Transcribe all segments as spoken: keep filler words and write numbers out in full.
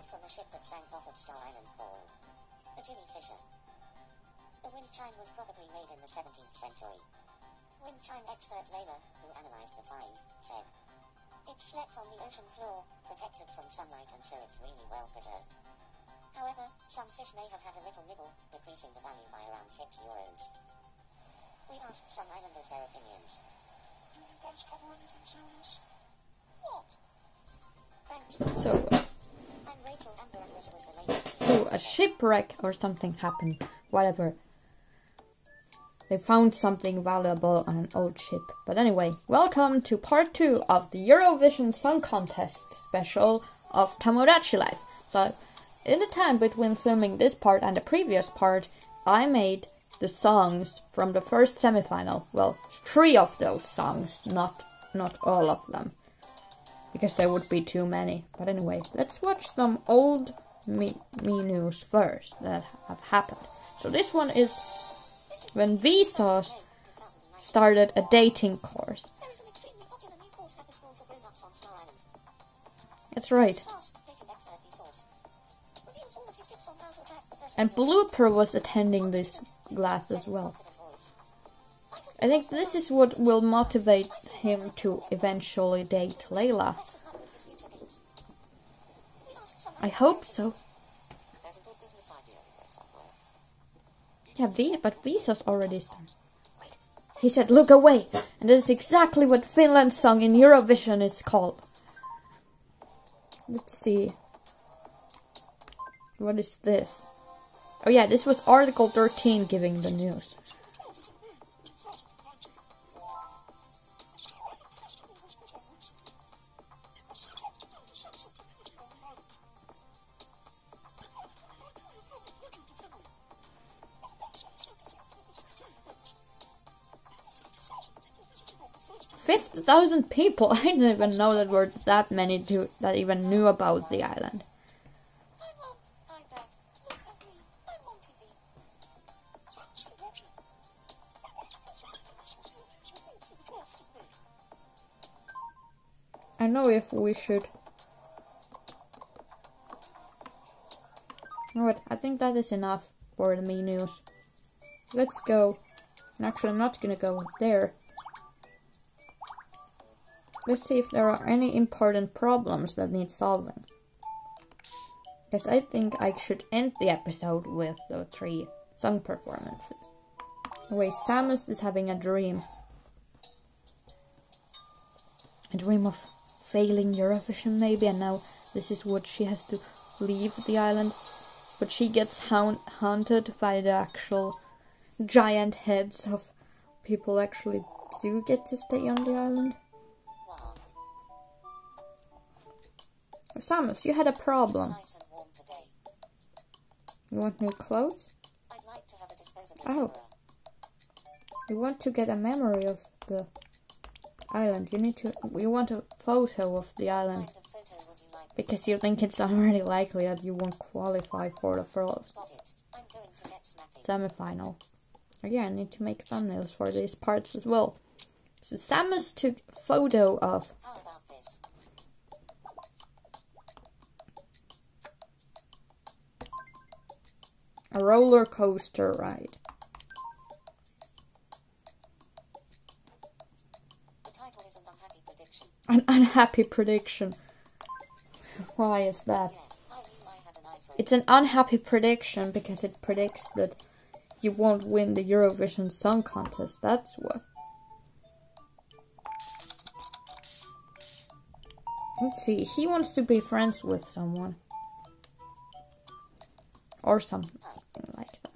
descended from a ship that sank off of Star Island called the Jimmy Fisher. The wind chime was probably made in the seventeenth century. Wind chime expert Layla, who analyzed the find, said, "It slept on the ocean floor, protected from sunlight, and so it's really well preserved. However, some fish may have had a little nibble, decreasing the value by around six euros. We asked some islanders their opinions. Do you guys cover anything serious? What? Thanks for so, uh, I'm Rachel Amber, and this was the latest. So, a shipwreck or something happened. Whatever. They found something valuable on an old ship. But anyway, welcome to part two of the Eurovision Song Contest special of Tomodachi Life. So, in the time between filming this part and the previous part, I made the songs from the first semi-final. Well, three of those songs, not not all of them, because there would be too many. But anyway, let's watch some old me, me news first that have happened. So this one is when Vsauce started a dating course. There is an extremely popular new course at the school for grown-ups on Star Island. That's right. And Blooper was attending this class as well. I think this is what will motivate him to eventually date Layla. I hope so. Yeah, v but Vsauce already started. Wait. He said, "Look away!" And that is exactly what Finland's song in Eurovision is called. Let's see. What is this? Oh yeah, this was Article thirteen giving the news. fifty thousand people! I didn't even know that were that many to, that even knew about the island. I know if we should. You know what? I think that is enough for the me news. Let's go. Actually, I'm not gonna go there. Let's see if there are any important problems that need solving. Because I think I should end the episode with the three song performances. Anyway, Samus is having a dream. A dream of failing Eurovision maybe, and now this is what she has to leave the island, but she gets hound haunted by the actual giant heads of people actually do get to stay on the island. Wow. Samus, you had a problem. Nice and warm today. You want new clothes? I'd like to have a disposable oh. Camera. You want to get a memory of the island. You need to. You want a photo of the island, kind of photo would you like? Because you think it's already likely that you won't qualify for the first semi-final. Yeah, I need to make thumbnails for these parts as well. So Samus took a photo of. How about this? A roller coaster ride. An unhappy prediction. Why is that? It's an unhappy prediction because it predicts that you won't win the Eurovision Song Contest. That's what. Let's see. He wants to be friends with someone. Or something like that.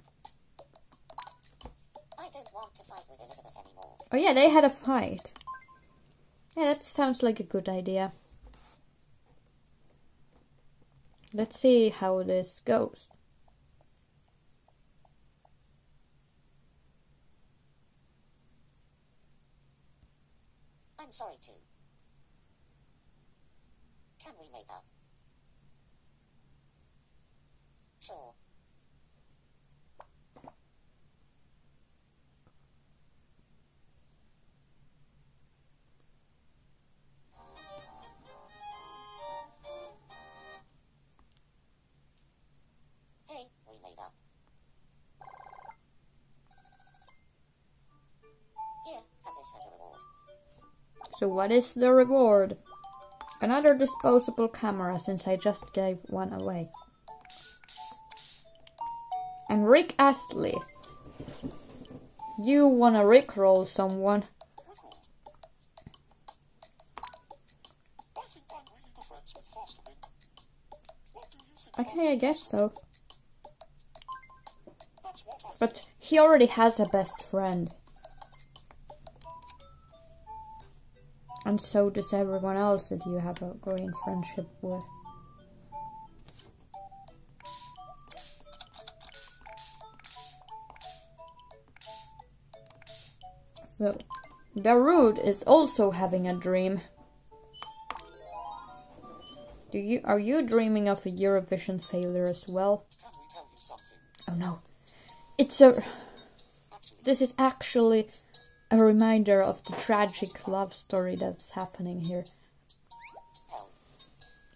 I don't want to fight with Elizabeth anymore. Oh yeah, they had a fight. Yeah, that sounds like a good idea. Let's see how this goes. I'm sorry too. Can we make up? Sure. So what is the reward? Another disposable camera, since I just gave one away. And Rick Astley. You wanna rickroll someone. Okay, I guess so. But he already has a best friend. And so does everyone else that you have a green friendship with. So, Darude is also having a dream. Do you, are you dreaming of a Eurovision failure as well? Can we tell you something? Oh no. It's a... This is actually a reminder of the tragic love story that's happening here.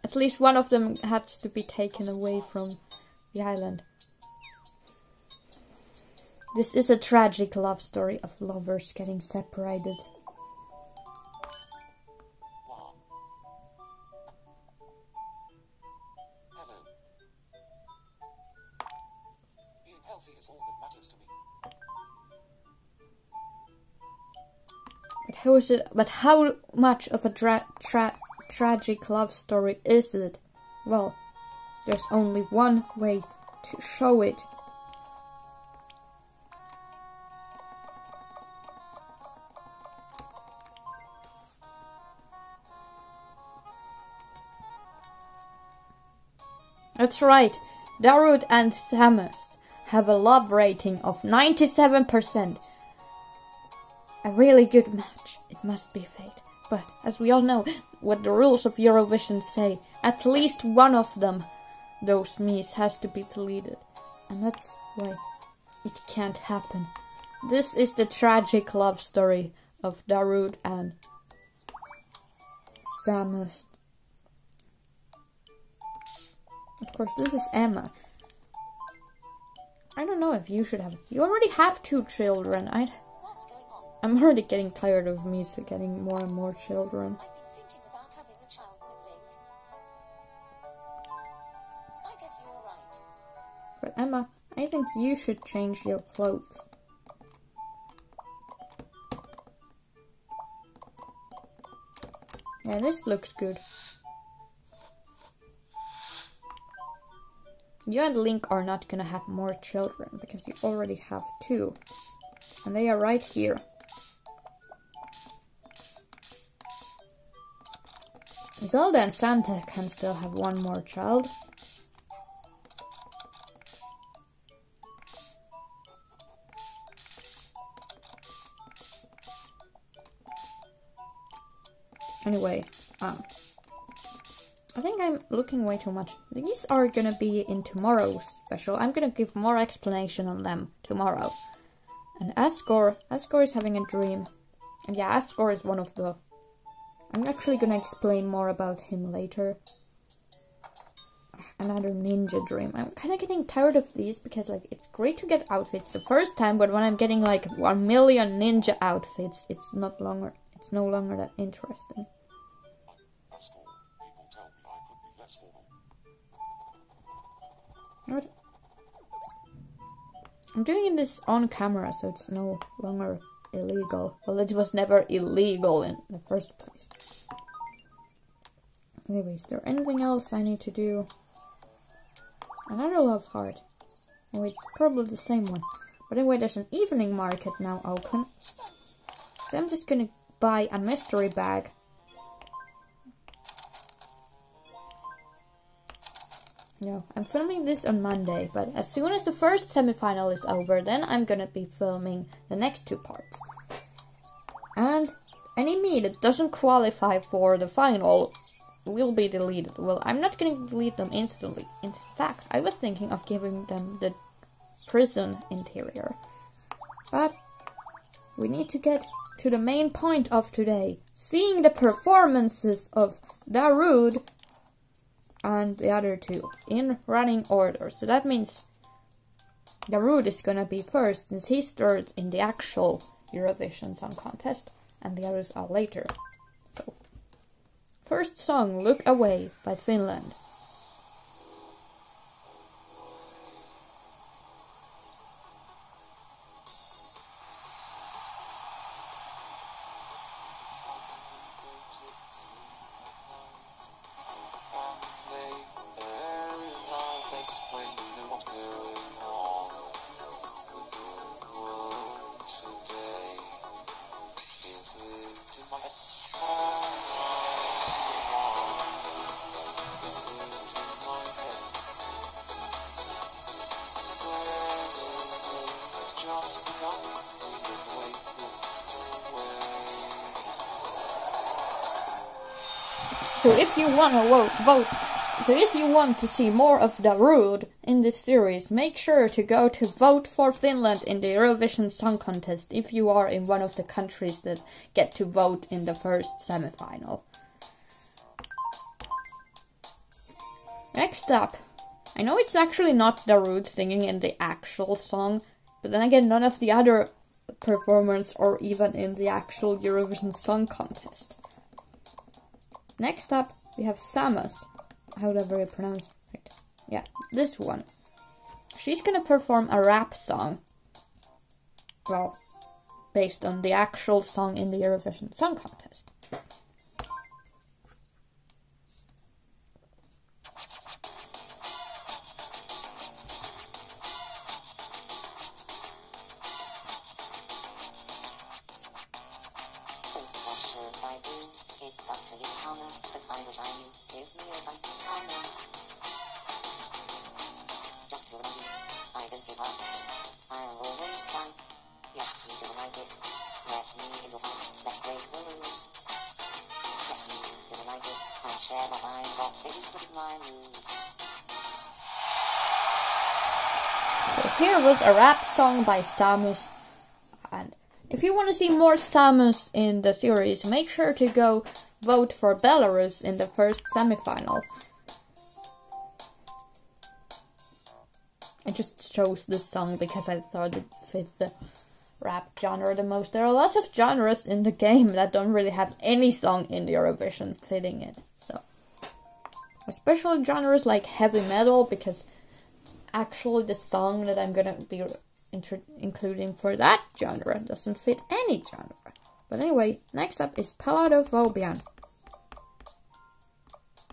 At least one of them had to be taken away from the island. This is a tragic love story of lovers getting separated. How is it, but how much of a tra tra tragic love story is it? Well, there's only one way to show it. That's right, Darude and Samus have a love rating of ninety-seven percent. A really good match, it must be fate. But, as we all know, what the rules of Eurovision say, at least one of them, those Mies, has to be deleted. And that's why it can't happen. This is the tragic love story of Darude and Samus. Of course, this is Emma. I don't know if you should have... You already have two children, I'd... I'm already getting tired of me so getting more and more children. I've been thinking about having a child with Link. I guess you're right. But Emma, I think you should change your clothes. Yeah, this looks good. You and Link are not gonna have more children because you already have two. And they are right here. Zelda and Santa can still have one more child. Anyway, um, I think I'm looking way too much. These are gonna be in tomorrow's special. I'm gonna give more explanation on them tomorrow. And Asgore, Asgore is having a dream. And yeah, Asgore is one of the... I'm actually gonna explain more about him later. Another ninja dream. I'm kinda getting tired of these because, like, it's great to get outfits the first time, but when I'm getting, like, one million ninja outfits, it's not longer... It's no longer that interesting. Asgore, people tell me I could be less formal. What? I'm doing this on camera, so it's no longer illegal. Well, it was never illegal in the first place. Anyway, is there anything else I need to do? Another love heart. Oh, it's probably the same one. But anyway, there's an evening market now open. So I'm just gonna buy a mystery bag. No, I'm filming this on Monday, but as soon as the first semi-final is over, then I'm gonna be filming the next two parts. And any me that doesn't qualify for the final will be deleted. Well, I'm not gonna delete them instantly. In fact, I was thinking of giving them the prison interior. But we need to get to the main point of today. Seeing the performances of Darude and the other two in running order. So that means Darude is gonna be first, since he started in the actual Eurovision Song Contest, and the others are later. First song, Look Away, by Finland. So if you wanna vote, vote. So if you want to see more of Darude in this series, make sure to go to Vote for Finland in the Eurovision Song Contest if you are in one of the countries that get to vote in the first semi-final. Next up, I know it's actually not Darude singing in the actual song, but then again none of the other performers are even in the actual Eurovision Song Contest. Next up, we have Samus, however you pronounce it. Yeah, this one. She's gonna perform a rap song. Well, based on the actual song in the Eurovision Song Contest. Here was a rap song by Samus, and if you want to see more Samus in the series, make sure to go vote for Belarus in the first semi-final. I just chose this song because I thought it fit the rap genre the most. There are lots of genres in the game that don't really have any song in the Eurovision fitting it, so especially genres like heavy metal, because actually the song that I'm gonna be including for that genre doesn't fit any genre. But anyway, next up is Peladophobian.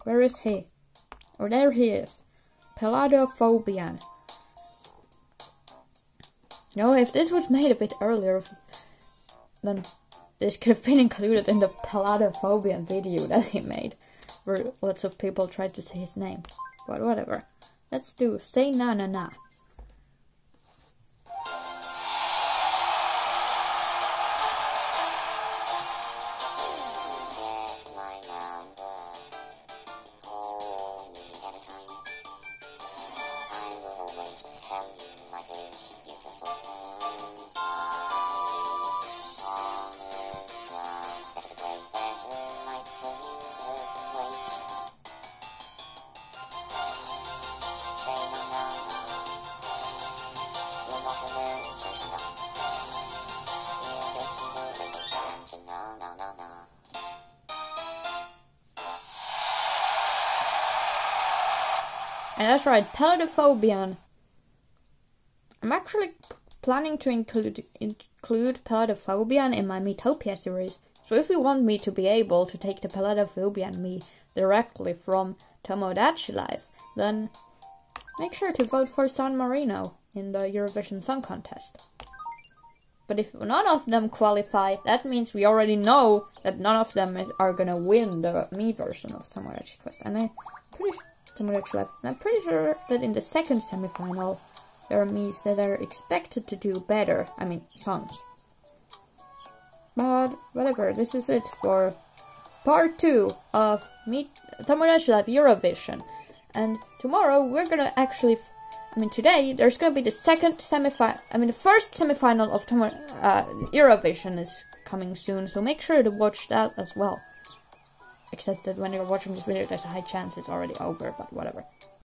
Where is he? Oh, there he is. Peladophobian. No, if this was made a bit earlier, then this could have been included in the Peladophobian video that he made, where lots of people tried to say his name, but whatever. Let's do Say Na Na Na. And that's right, Peladophobian. I'm actually planning to include include Peladophobian in my Miitopia series, so if you want me to be able to take the Peladophobian me directly from Tomodachi Life, then make sure to vote for San Marino in the Eurovision Song Contest. But if none of them qualify, that means we already know that none of them is, are gonna win the me version of Tomodachi Quest, and I'm pretty Tomodachi Life, and I'm pretty sure that in the second semi-final there are me's that are expected to do better, I mean songs. But whatever, this is it for part two of me Tomodachi Life Eurovision, and tomorrow we're gonna actually I mean, today there's gonna be the second semi-final. I mean, the first semi-final of Tomo uh, Eurovision is coming soon, so make sure to watch that as well. Except that when you're watching this video, there's a high chance it's already over, but whatever.